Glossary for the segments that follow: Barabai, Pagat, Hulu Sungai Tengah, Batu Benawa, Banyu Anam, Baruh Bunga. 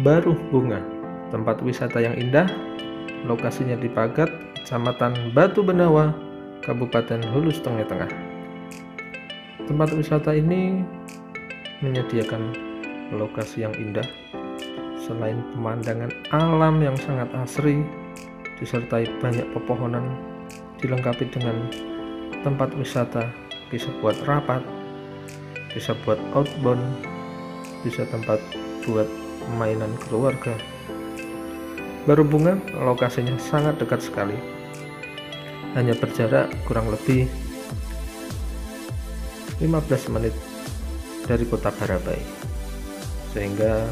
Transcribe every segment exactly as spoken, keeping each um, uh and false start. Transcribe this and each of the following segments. Baruh Bunga, tempat wisata yang indah, lokasinya di Pagat, Kecamatan Batu Benawa, Kabupaten Hulu Sungai Tengah. Tempat wisata ini menyediakan lokasi yang indah, selain pemandangan alam yang sangat asri, disertai banyak pepohonan, dilengkapi dengan tempat wisata, bisa buat rapat, bisa buat outbound, bisa tempat buat mainan keluarga. Baruh Bunga lokasinya sangat dekat sekali, hanya berjarak kurang lebih lima belas menit dari kota Barabai, sehingga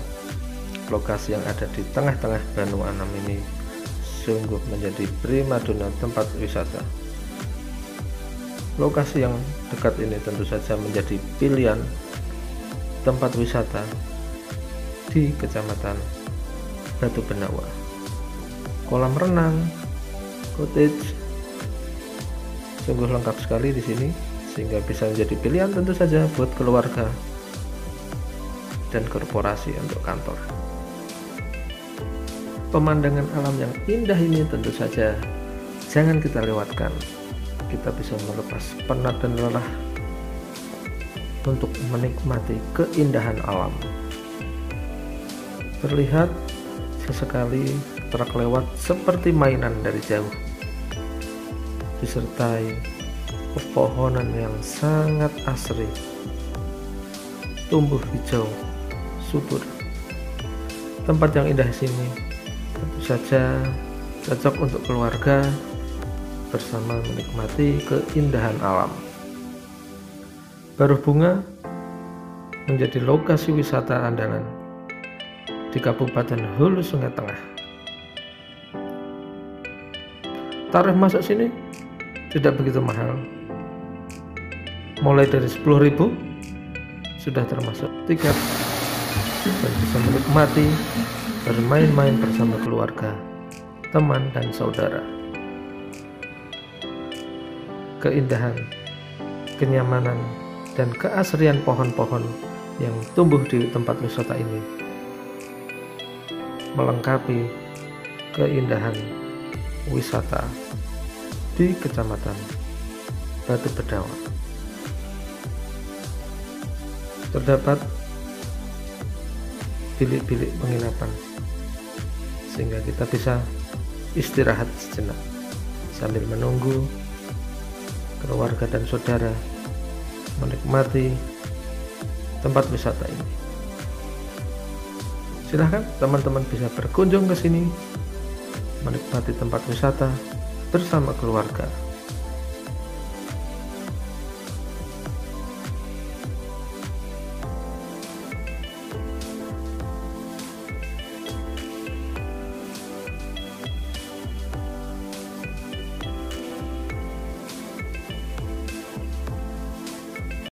lokasi yang ada di tengah-tengah Banyu Anam ini sungguh menjadi primadona tempat wisata. Lokasi yang dekat ini tentu saja menjadi pilihan tempat wisata di Kecamatan Batu Benawa. Kolam renang, cottage, sungguh lengkap sekali di sini, sehingga bisa menjadi pilihan tentu saja buat keluarga dan korporasi untuk kantor. Pemandangan alam yang indah ini tentu saja jangan kita lewatkan. Kita bisa melepas penat dan lelah untuk menikmati keindahan alam. Terlihat sesekali truk lewat seperti mainan dari jauh, disertai pepohonan yang sangat asri, tumbuh hijau subur. Tempat yang indah sini tentu saja cocok untuk keluarga bersama menikmati keindahan alam. Baruh Bunga menjadi lokasi wisata andalan di Kabupaten Hulu Sungai Tengah. Tarif masuk sini tidak begitu mahal, mulai dari sepuluh ribu sudah termasuk tiket dan bisa menikmati bermain-main bersama keluarga, teman dan saudara. Keindahan, kenyamanan dan keasrian pohon-pohon yang tumbuh di tempat wisata ini melengkapi keindahan wisata di Kecamatan Batu Benawa. Terdapat bilik-bilik penginapan, sehingga kita bisa istirahat sejenak sambil menunggu keluarga dan saudara menikmati tempat wisata ini. Silahkan teman-teman bisa berkunjung ke sini, menikmati tempat wisata bersama keluarga.